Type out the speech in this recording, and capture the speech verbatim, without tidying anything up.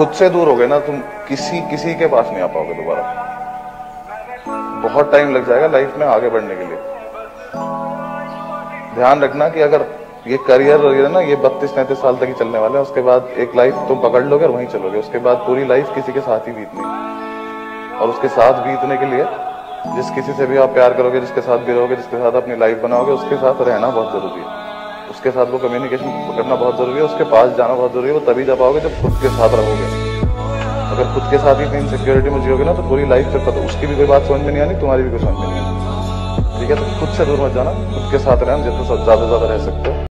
खुद से दूर हो गए ना तुम, किसी किसी के पास नहीं आ पाओगे दोबारा। बहुत टाइम लग जाएगा लाइफ में आगे बढ़ने के लिए। ध्यान रखना कि अगर ये करियर है ना, ये बत्तीस तैतीस साल तक ही चलने वाला है, उसके बाद एक लाइफ तुम पकड़ लोगे और वहीं चलोगे। उसके बाद पूरी लाइफ किसी के साथ ही बीतनी, और उसके साथ बीतने के लिए जिस किसी से भी आप प्यार करोगे, जिसके साथ भी रहोगे, जिसके साथ अपनी लाइफ बनाओगे, उसके साथ रहना बहुत जरूरी है। उसके साथ वो कम्युनिकेशन करना बहुत जरूरी है, उसके पास जाना बहुत जरूरी है। वो तभी जा पाओगे जब खुद के साथ रहोगे। अगर खुद के साथ ही इनसिक्योरिटी में जियोगे ना तो पूरी लाइफ तक पता उसकी भी कोई बात समझ में नहीं आनी, तुम्हारी भी कोई समझ में नहीं आनी। ठीक है, तो खुद से दूर मत जाना, खुद के साथ रहना जितना ज्यादा ज्यादा रह सकते हो।